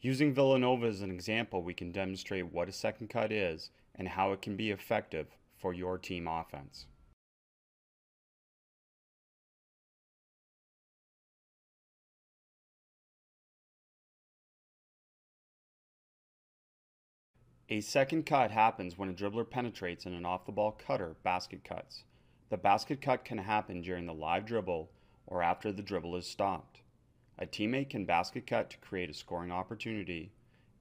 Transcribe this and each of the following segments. Using Villanova as an example, we can demonstrate what a second cut is and how it can be effective for your team offense. A second cut happens when a dribbler penetrates and an off-the-ball cutter basket cuts. The basket cut can happen during the live dribble or after the dribble is stopped. A teammate can basket cut to create a scoring opportunity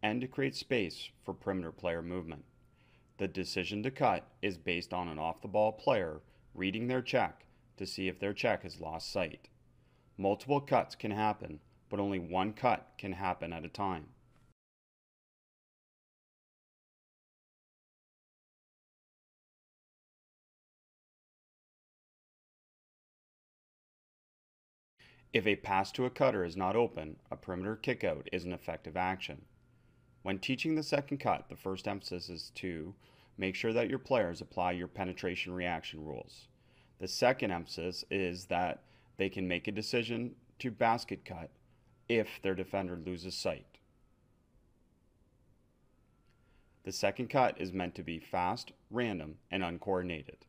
and to create space for perimeter player movement. The decision to cut is based on an off-the-ball player reading their check to see if their check has lost sight. Multiple cuts can happen, but only one cut can happen at a time. If a pass to a cutter is not open, a perimeter kickout is an effective action. When teaching the second cut, the first emphasis is to make sure that your players apply your penetration reaction rules. The second emphasis is that they can make a decision to basket cut if their defender loses sight. The second cut is meant to be fast, random, and uncoordinated.